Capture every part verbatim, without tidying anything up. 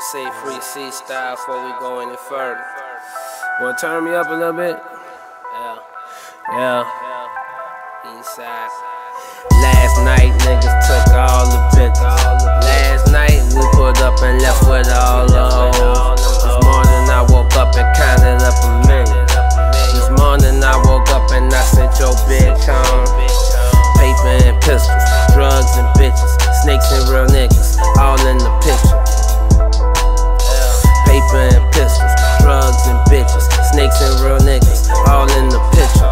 gonna say free C style before we go any further. Wanna turn me up a little bit? Yeah, yeah. Inside. Last night niggas took all the bitches. Last night we pulled up and left with all the hoes. This morning I woke up and counted up a million. This morning I woke up and I sent your bitch home. Paper and pistols, drugs and bitches, snakes and real niggas, all in the picture. Paper and pistols, drugs and bitches, snakes and real niggas, all in the picture.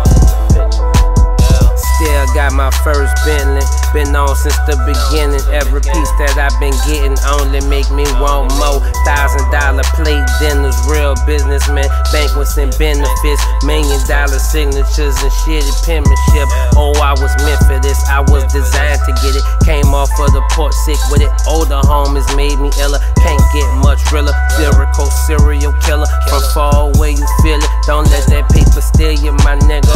Still got my first Bentley, been on since the beginning. Every piece that I've been getting only make me want more. Thousand dollar plate dinners, real businessmen, banquets and benefits, million dollar signatures and shitty penmanship. Oh, I was meant for this, I was designed to get it. Came off of the port sick with it. Older homies made me iller, can't get much realer. Lyrical serial killer, from far away you feel it. Don't let that paper steal you, my nigga.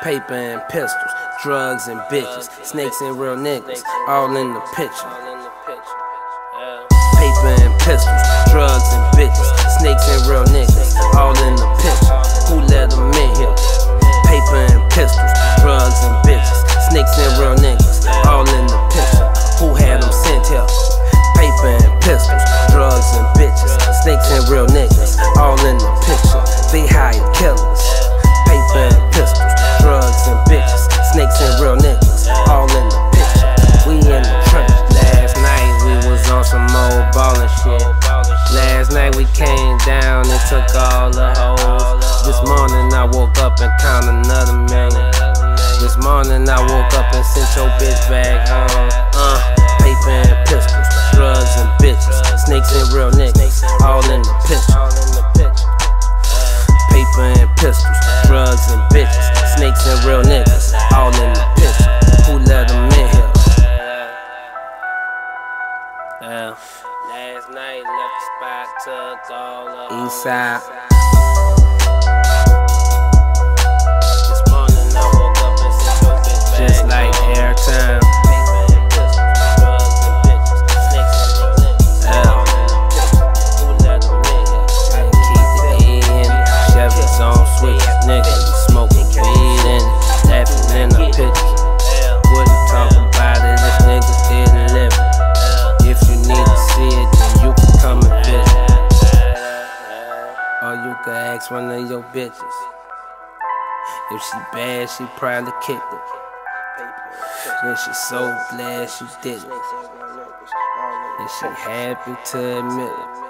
Paper and pistols, drugs and bitches, snakes and real niggas, all in the picture. Paper and pistols, drugs and bitches, snakes and real niggas, all in the picture. Who let them in here? Paper and pistols, drugs and bitches, snakes and real niggas, all in the picture. Who had them sent here? Paper and pistols, drugs and bitches, snakes and real niggas, all in the picture. They hired killers. Paper and pistols, drugs and bitches, snakes and real niggas, all in the picture. We in the trench. Last night we was on some old ballin' shit. Last night we came down and took all the hoes. This morning I woke up and counted another million. This morning I woke up and sent your bitch back home. Uh, paper and pistols, drugs and bitches, snakes and real niggas, all in the picture. Paper and pistols, drugs and bitches, snakes and real niggas, all in the picture. Who let them in here? Yeah. Last night left the spot, took all of Eastside. This morning I woke up and said, "Yo, get back." Just like airtime. Ask one of your bitches. If she bad, she probably kicked it. And she so glad she did it. And she happy to admit it.